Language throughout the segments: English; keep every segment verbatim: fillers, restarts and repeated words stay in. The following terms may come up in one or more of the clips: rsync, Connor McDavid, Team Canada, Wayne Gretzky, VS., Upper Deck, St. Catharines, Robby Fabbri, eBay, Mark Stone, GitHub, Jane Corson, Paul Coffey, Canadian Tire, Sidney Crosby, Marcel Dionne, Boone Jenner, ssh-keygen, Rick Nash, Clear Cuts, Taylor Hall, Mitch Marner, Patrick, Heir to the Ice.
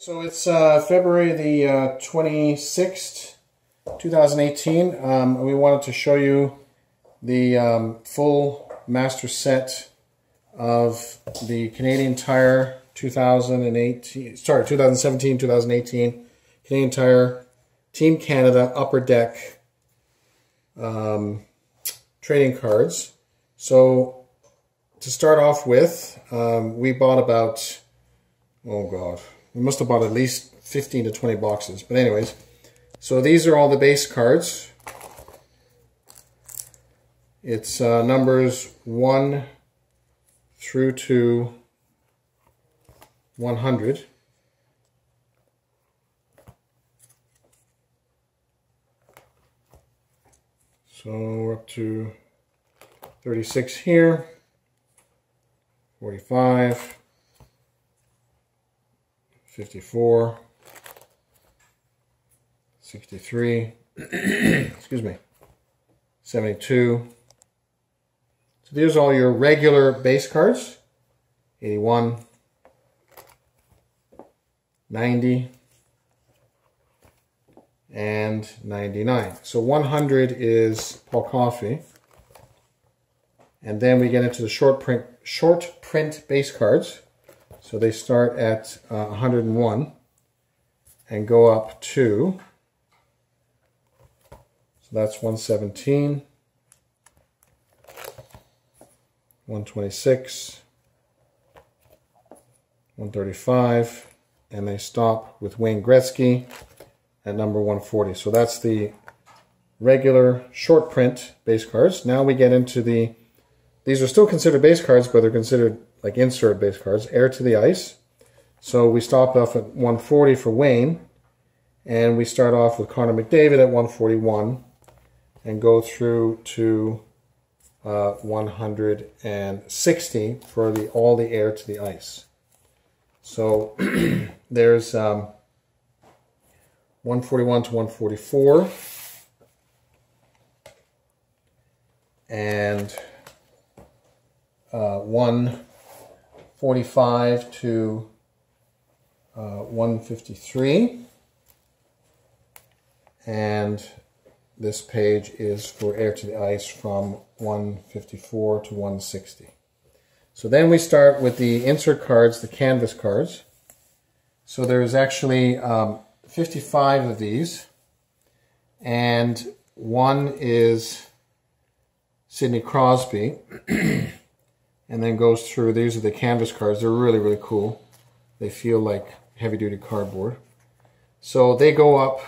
So it's uh, February the uh, twenty-sixth, two thousand eighteen. Um, we wanted to show you the um, full master set of the Canadian Tire twenty eighteen, sorry, twenty seventeen twenty eighteen Canadian Tire Team Canada Upper Deck um, trading cards. So to start off with, um, we bought about, oh God, we must have bought at least fifteen to twenty boxes. But anyways, so these are all the base cards. It's uh, numbers one through to one hundred. So we're up to thirty-six here, forty-five. fifty-four, sixty-three, excuse me, seventy-two. So there's all your regular base cards, eighty-one, ninety, and ninety-nine. So one hundred is Paul Coffey. And then we get into the short print, short print base cards. So they start at uh, one hundred and one and go up to, so that's one seventeen, one twenty-six, one thirty-five, and they stop with Wayne Gretzky at number one forty. So that's the regular short print base cards. Now we get into the, these are still considered base cards, but they're considered like insert base cards, Heir to the Ice. So we stopped off at one forty for Wayne, and we start off with Connor McDavid at one forty-one and go through to uh, one sixty for the all the Heir to the Ice. So there's um, one forty-one to one forty-four, and uh, one forty-five to one fifty-three, and this page is for Heir to the Ice from one fifty-four to one sixty. So then we start with the insert cards, the canvas cards. So there's actually um, fifty-five of these, and one is Sidney Crosby. And then goes through, these are the canvas cards. They're really, really cool. They feel like heavy-duty cardboard. So they go up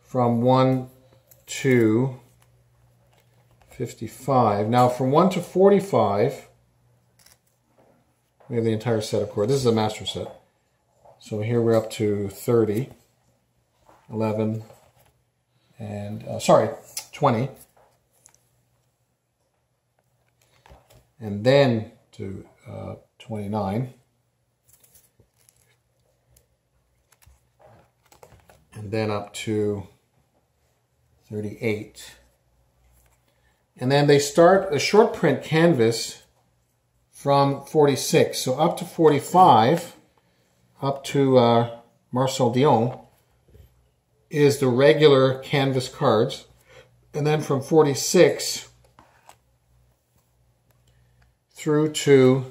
from one to fifty-five. Now from one to forty-five, we have the entire set of cards. This is a master set. So here we're up to thirty, eleven, and, uh, sorry, twenty. And then to uh, twenty-nine, and then up to thirty-eight. And then they start a short print canvas from forty-six, so up to forty-five, up to uh, Marcel Dionne is the regular canvas cards, and then from forty-six through to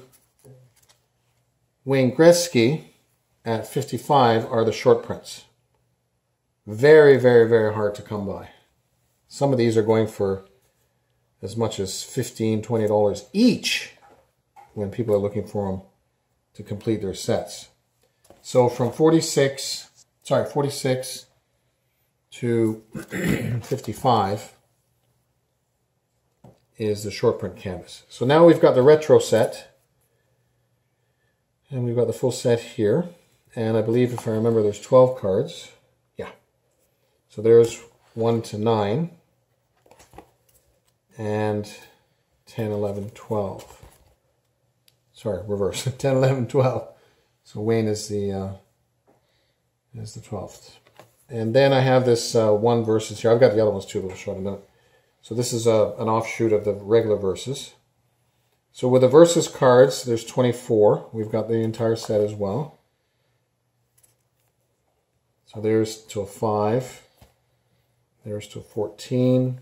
Wayne Gretzky at fifty-five are the short prints. Very, very, very hard to come by. Some of these are going for as much as fifteen dollars, twenty dollars each when people are looking for them to complete their sets. So from forty-six, sorry, forty-six to fifty-five is the short print canvas. So now we've got the retro set, and we've got the full set here, and I believe, if I remember, there's twelve cards. Yeah, so there's one to nine and ten, eleven, twelve, sorry, reverse, ten, eleven, twelve. So Wayne is the uh, is the twelfth, and then I have this uh, one versus here. I've got the other ones too, but we'll show in a minute. So this is a, an offshoot of the regular versus. So with the versus cards, there's twenty-four. We've got the entire set as well. So there's to a five. There's to a fourteen.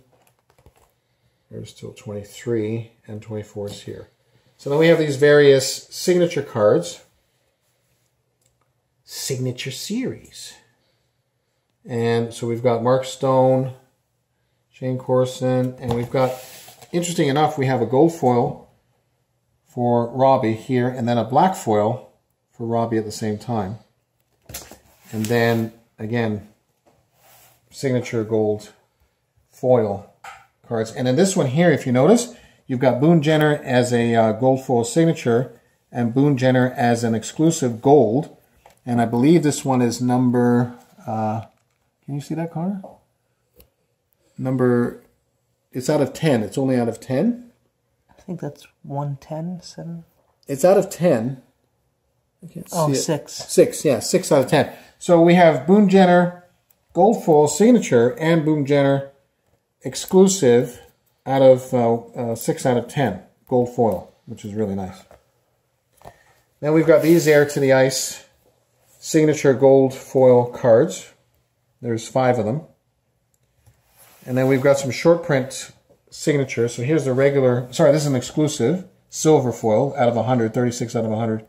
There's to a twenty-three. And twenty-four is here. So then we have these various signature cards. Signature series. And so we've got Mark Stone, Jane Corson, and we've got, interesting enough, we have a gold foil for Robby here, and then a black foil for Robby at the same time. And then, again, signature gold foil cards. And in this one here, if you notice, you've got Boone Jenner as a uh, gold foil signature, and Boone Jenner as an exclusive gold. And I believe this one is number, uh, can you see that, Connor? Number, it's out of ten. It's only out of ten. I think that's one ten, seven. It's out of ten. I can't oh, see six. It. six, yeah, six out of ten. So we have Boone Jenner, gold foil signature, and Boone Jenner exclusive out of uh, uh, six out of ten, gold foil, which is really nice. Then we've got these Heir to the Ice signature gold foil cards. There's five of them. And then we've got some short print signatures. So here's the regular, sorry, this is an exclusive silver foil out of one hundred, thirty-six out of one hundred,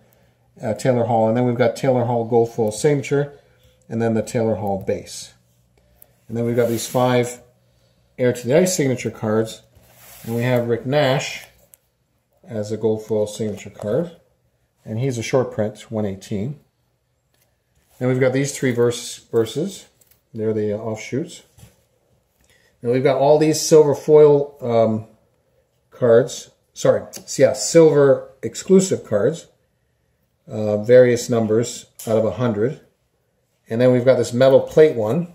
uh, Taylor Hall. And then we've got Taylor Hall gold foil signature, and then the Taylor Hall base. And then we've got these five Heir to the Ice signature cards. And we have Rick Nash as a gold foil signature card. And he's a short print, one eighteen. Then we've got these three verse, verses. They're the uh, offshoots. And we've got all these silver foil um, cards. Sorry, yeah, silver exclusive cards. Uh, various numbers out of one hundred. And then we've got this metal plate one.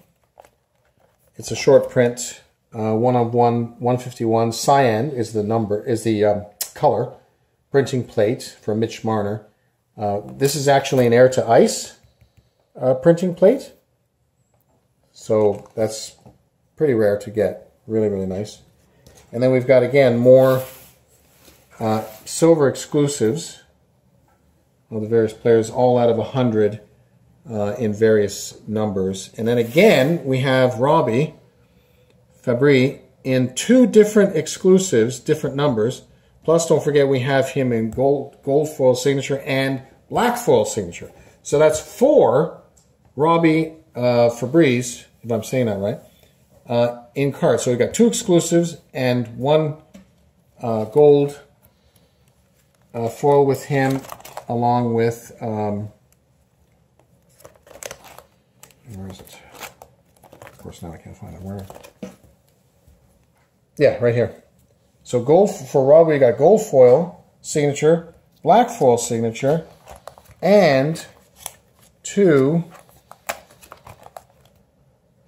It's a short print, uh, one of one, one fifty-one. Cyan is the number, is the um, color. Printing plate for Mitch Marner. Uh, this is actually an Heir to Ice uh, printing plate. So that's pretty rare to get. Really, really nice. And then we've got, again, more uh, silver exclusives of the various players, all out of one hundred uh, in various numbers. And then again, we have Robby Fabbri in two different exclusives, different numbers. Plus, don't forget, we have him in gold, gold foil signature and black foil signature. So that's four Robby uh, Fabbris, if I'm saying that right, Uh, in cards. So we've got two exclusives and one uh, gold uh, foil with him, along with um, where is it? Of course, now I can't find it. Where? Yeah, right here. So gold for Robby, we got gold foil signature, black foil signature, and two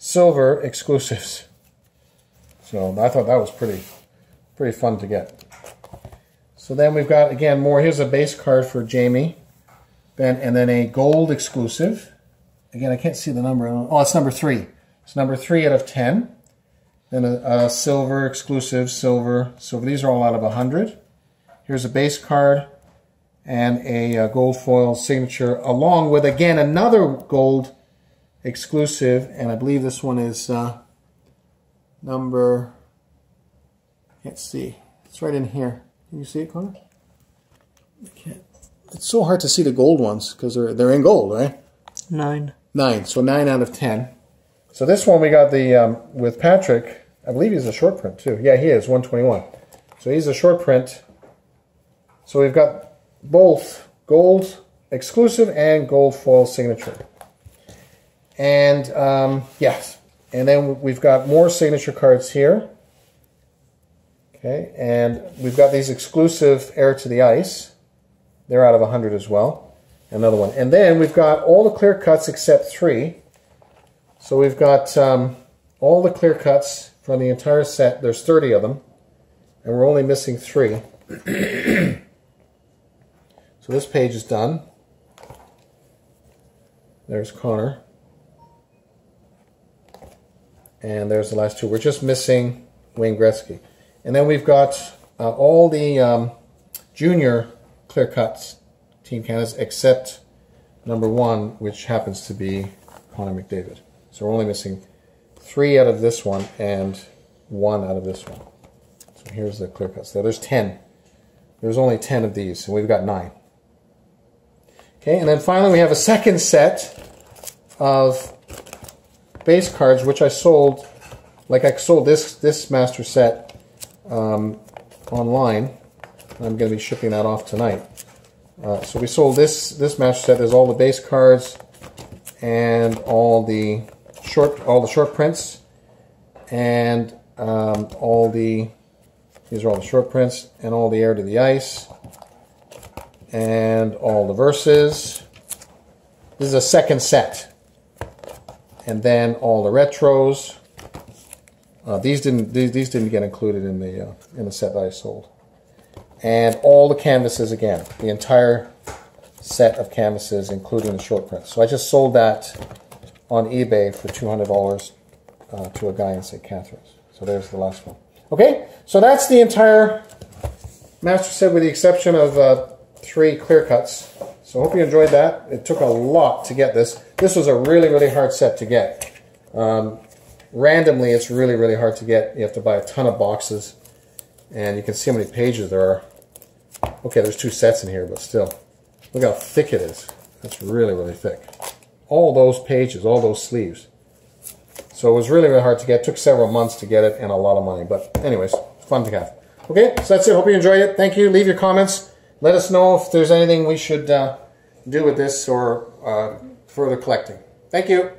silver exclusives. So I thought that was pretty pretty fun to get. So then we've got, again, more. Here's a base card for Jamie. Then and then a gold exclusive. Again, I can't see the number. Oh, it's number three. It's number three out of ten. Then a, a silver exclusive, silver, silver. These are all out of one hundred. Here's a base card and a, a gold foil signature, along with, again, another gold exclusive, and I believe this one is uh, number, can't see, it's right in here. Can you see it, Connor? I can't. It's so hard to see the gold ones, because they're, they're in gold, right? Nine. Nine, so nine out of ten. So this one we got the, um, with Patrick, I believe he's a short print too. Yeah, he is, one twenty-one. So he's a short print. So we've got both gold exclusive and gold foil signature. And, um, yes, and then we've got more signature cards here. Okay, and we've got these exclusive Heir to the Ice. They're out of one hundred as well. Another one. And then we've got all the clear cuts except three. So we've got um, all the clear cuts from the entire set. There's thirty of them, and we're only missing three. So this page is done. There's Connor. And there's the last two. We're just missing Wayne Gretzky. And then we've got uh, all the um, junior clear cuts, Team Canada's, except number one, which happens to be Connor McDavid. So we're only missing three out of this one and one out of this one. So here's the clear cuts. So there's ten. There's only ten of these, and we've got nine. Okay, and then finally we have a second set of base cards, which I sold, like I sold this this master set um, online. I'm going to be shipping that off tonight. Uh, so we sold this this master set. There's all the base cards and all the short all the short prints and um, all the these are all the short prints and all the Heir to the Ice and all the verses. This is a second set, and then all the retros. Uh, these didn't these, these didn't get included in the uh, in the set that I sold. And all the canvases again, the entire set of canvases, including the short prints. So I just sold that on eBay for two hundred dollars uh, to a guy in Saint Catharines. So there's the last one. Okay, so that's the entire master set with the exception of uh, three clear cuts. So I hope you enjoyed that. It took a lot to get this. This was a really, really hard set to get. Um, randomly, it's really, really hard to get. You have to buy a ton of boxes. And you can see how many pages there are. Okay, there's two sets in here, but still. Look how thick it is. That's really, really thick. All those pages, all those sleeves. So it was really, really hard to get. It took several months to get it and a lot of money. But anyways, fun to have. Okay, so that's it. Hope you enjoyed it. Thank you. Leave your comments. Let us know if there's anything we should uh, do with this or uh, further collecting. Thank you.